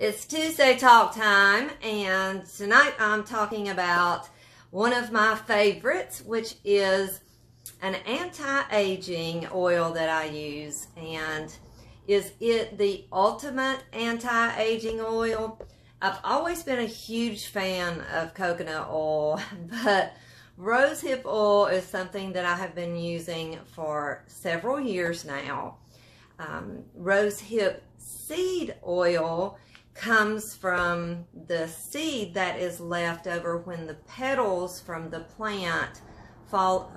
It's Tuesday Talk Time, and tonight I'm talking about one of my favorites, which is an anti-aging oil that I use. And is it the ultimate anti-aging oil? I've always been a huge fan of coconut oil, but Rosehip oil is something that I have been using for several years now. Rosehip seed oil comes from the seed that is left over when the petals from the plant fall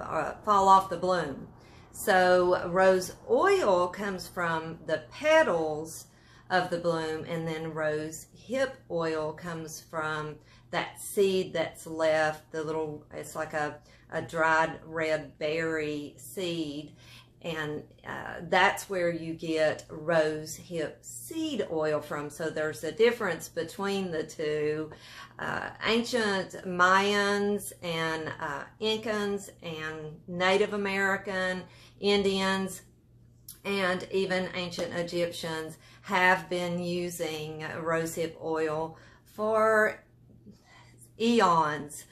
off the bloom. So rose oil comes from the petals of the bloom, and then rosehip oil comes from that seed that's left, the little, it's like a dried red berry seed. And that's where you get rosehip seed oil from. So there's a difference between the two. Ancient Mayans and Incans and Native American Indians and even ancient Egyptians have been using rosehip oil for eons.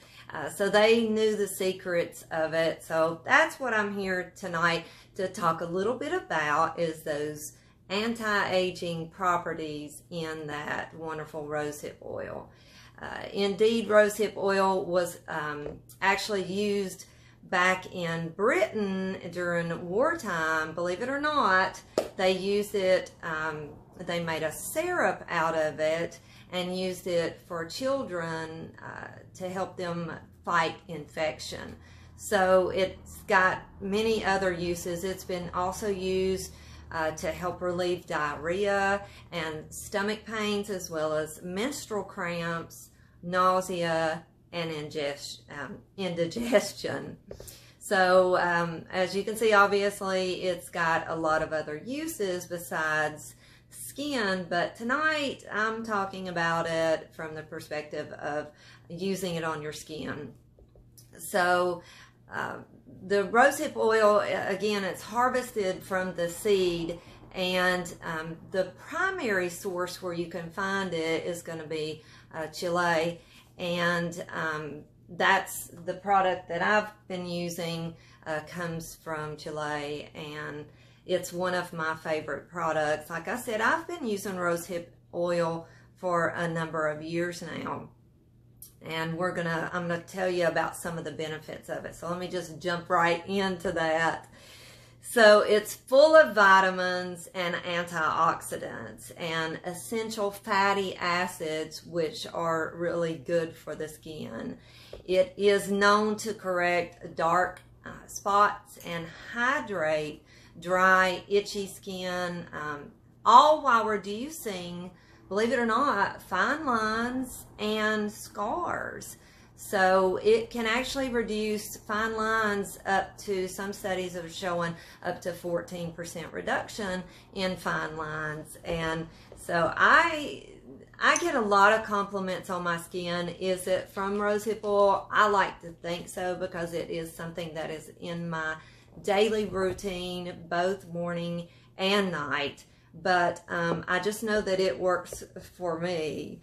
So they knew the secrets of it. So that's what I'm here tonight to talk a little bit about, is those anti-aging properties in that wonderful rosehip oil. Indeed, rosehip oil was actually used back in Britain during wartime. Believe it or not, they used it, they made a syrup out of it and used it for children to help them fight infection. So it's got many other uses. It's been also used to help relieve diarrhea and stomach pains, as well as menstrual cramps, nausea, and indigestion. So as you can see, obviously, it's got a lot of other uses besides skin, but tonight I'm talking about it from the perspective of using it on your skin. So the rosehip oil, again, it's harvested from the seed, and the primary source where you can find it is going to be Chile, and that's the product that I've been using. Comes from Chile, and it's one of my favorite products. Like I said, I've been using rosehip oil for a number of years now, and I'm gonna tell you about some of the benefits of it. So let me just jump right into that. So it's full of vitamins and antioxidants and essential fatty acids, which are really good for the skin. It is known to correct dark spots and hydrate dry, itchy skin, all while reducing, believe it or not, fine lines and scars. So it can actually reduce fine lines up to, some studies are showing up to 14% reduction in fine lines. And so I get a lot of compliments on my skin. Is it from rosehip oil? I like to think so, because it is something that is in my daily routine, both morning and night. But I just know that it works for me.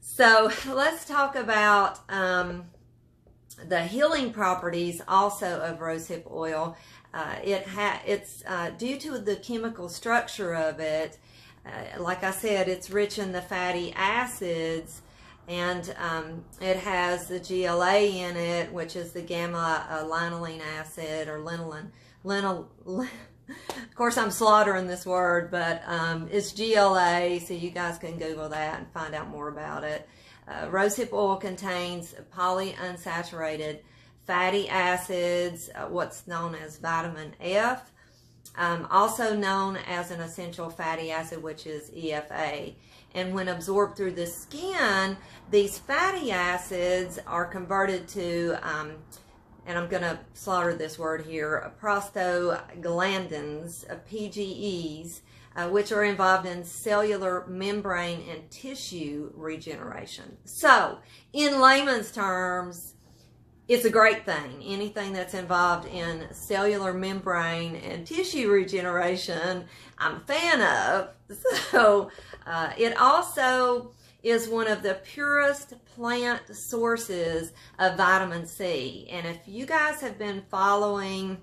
So let's talk about the healing properties also of rosehip oil. It's due to the chemical structure of it. Like I said, it's rich in the fatty acids, and it has the GLA in it, which is the gamma linolene acid, or linoline. Of course, I'm slaughtering this word, but it's GLA, so you guys can Google that and find out more about it. Rosehip oil contains polyunsaturated fatty acids, what's known as vitamin F, also known as an essential fatty acid, which is EFA. And when absorbed through the skin, these fatty acids are converted to, and I'm going to slaughter this word here, prostaglandins, PGEs, which are involved in cellular membrane and tissue regeneration. So, in layman's terms, It's a great thing. Anything that's involved in cellular membrane and tissue regeneration, I'm a fan of. So it also is one of the purest plant sources of vitamin C. And if you guys have been following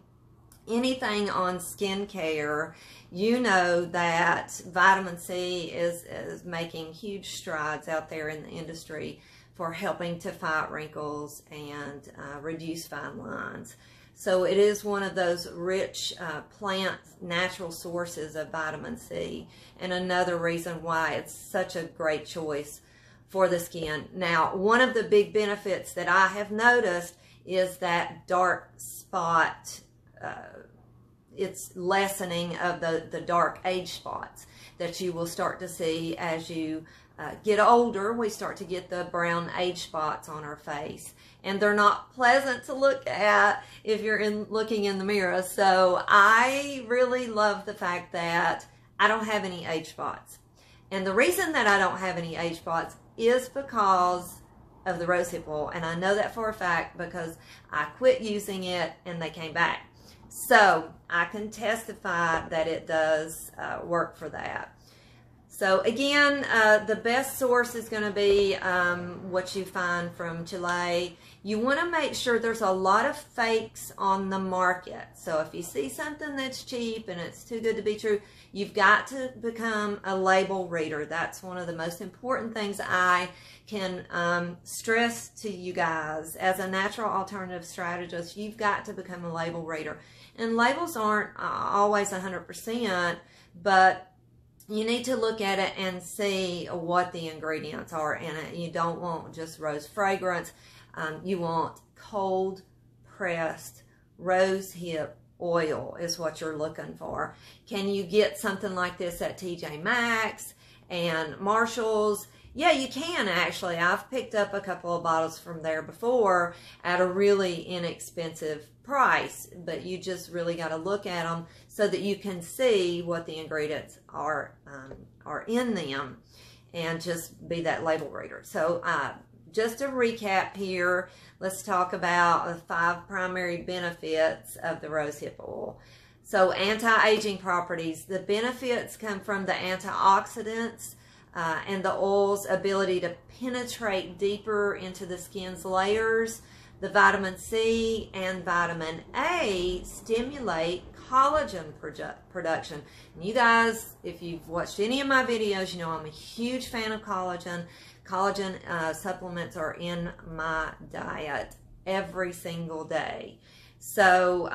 anything on skincare, you know that vitamin C is making huge strides out there in the industry for helping to fight wrinkles and reduce fine lines. So it is one of those rich plant natural sources of vitamin C, and another reason why it's such a great choice for the skin. Now, one of the big benefits that I have noticed is that dark spot, it's lessening of the dark age spots that you will start to see as you get older. We start to get the brown age spots on our face, and they're not pleasant to look at if you're looking in the mirror. So I really love the fact that I don't have any age spots. And the reason that I don't have any age spots is because of the rosehip oil, and I know that for a fact because I quit using it and they came back. So I can testify that it does work for that. So again, the best source is going to be what you find from Chile. You want to make sure there's a lot of fakes on the market. So if you see something that's cheap and it's too good to be true, you've got to become a label reader. That's one of the most important things I can stress to you guys. As a natural alternative strategist, you've got to become a label reader. And labels aren't always 100%, but you need to look at it and see what the ingredients are in it. You don't want just rose fragrance. You want cold pressed rosehip oil is what you're looking for. Can you get something like this at TJ Maxx and Marshall's? Yeah, you can actually. I've picked up a couple of bottles from there before at a really inexpensive price, but you just really got to look at them so that you can see what the ingredients are in them, and just be that label reader. So just a recap here, let's talk about the 5 primary benefits of the rosehip oil. So anti-aging properties. The benefits come from the antioxidants and the oil's ability to penetrate deeper into the skin's layers. The vitamin C and vitamin A stimulate collagen production. And you guys, if you've watched any of my videos, you know I'm a huge fan of collagen. Collagen supplements are in my diet every single day. So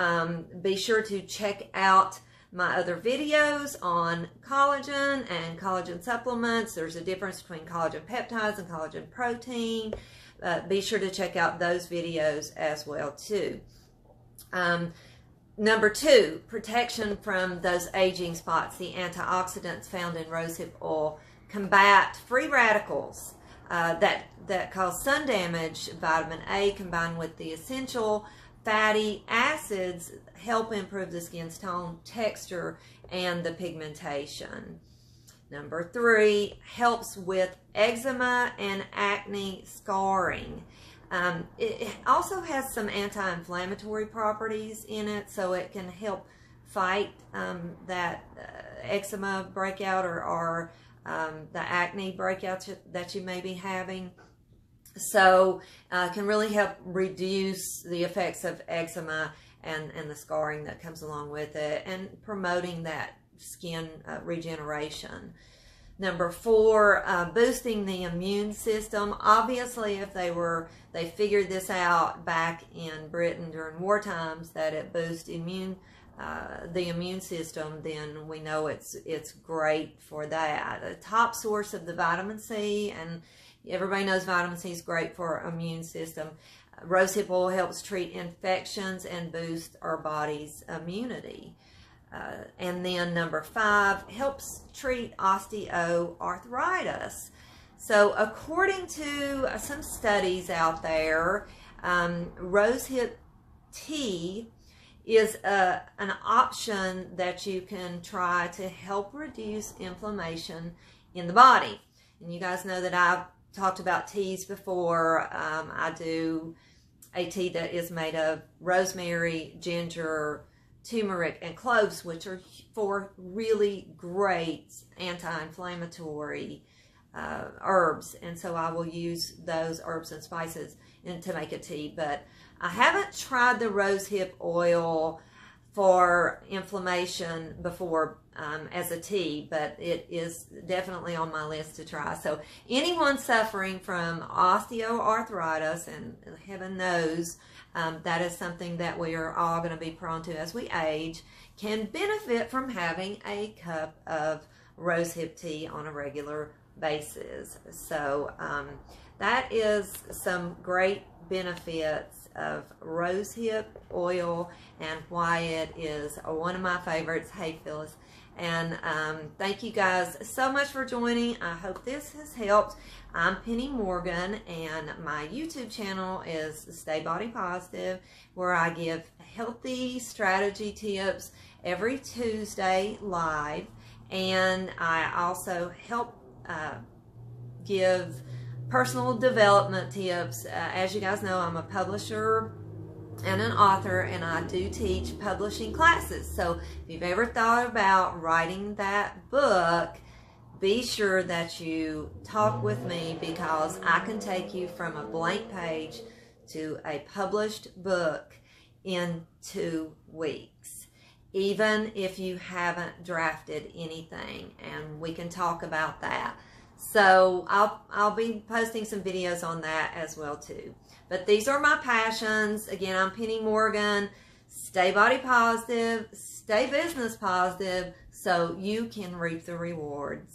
be sure to check out my other videos on collagen and collagen supplements. There's a difference between collagen peptides and collagen protein. Be sure to check out those videos as well too. Number 2, protection from those aging spots. The antioxidants found in rosehip oil combat free radicals that cause sun damage. Vitamin A combined with the essential fatty acids help improve the skin's tone, texture, and the pigmentation. Number 3, helps with eczema and acne scarring. It also has some anti-inflammatory properties in it, so it can help fight that eczema breakout or the acne breakouts that you may be having. So can really help reduce the effects of eczema and the scarring that comes along with it, and promoting that skin regeneration. Number 4, boosting the immune system. Obviously, if they figured this out back in Britain during war times, that it boosts the immune system, then we know it's great for that. A top source of the vitamin C, and everybody knows vitamin C is great for our immune system. Rosehip oil helps treat infections and boost our body's immunity. And then number 5, helps treat osteoarthritis. So according to some studies out there, rosehip tea is an option that you can try to help reduce inflammation in the body. And you guys know that I've talked about teas before. I do a tea that is made of rosemary, ginger, turmeric, and cloves, which are four really great anti-inflammatory herbs. And so I will use those herbs and spices to make a tea. But I haven't tried the rosehip oil for inflammation before as a tea, but it is definitely on my list to try. So anyone suffering from osteoarthritis, and heaven knows that is something that we are all going to be prone to as we age, can benefit from having a cup of rosehip tea on a regular basis. So that is some great benefits of rosehip oil and why it is one of my favorites. Hey, Phyllis. And thank you guys so much for joining. I hope this has helped. I'm Penny Morgan, and my YouTube channel is Stay Body Positive, where I give healthy strategy tips every Tuesday live. And I also help give personal development tips. As you guys know, I'm a publisher and an author, and I do teach publishing classes. So if you've ever thought about writing that book, be sure that you talk with me, because I can take you from a blank page to a published book in 2 weeks, even if you haven't drafted anything, and we can talk about that. So I'll be posting some videos on that as well too. But these are my passions. Again, I'm Penny Morgan. Stay body positive, stay business positive, so you can reap the rewards.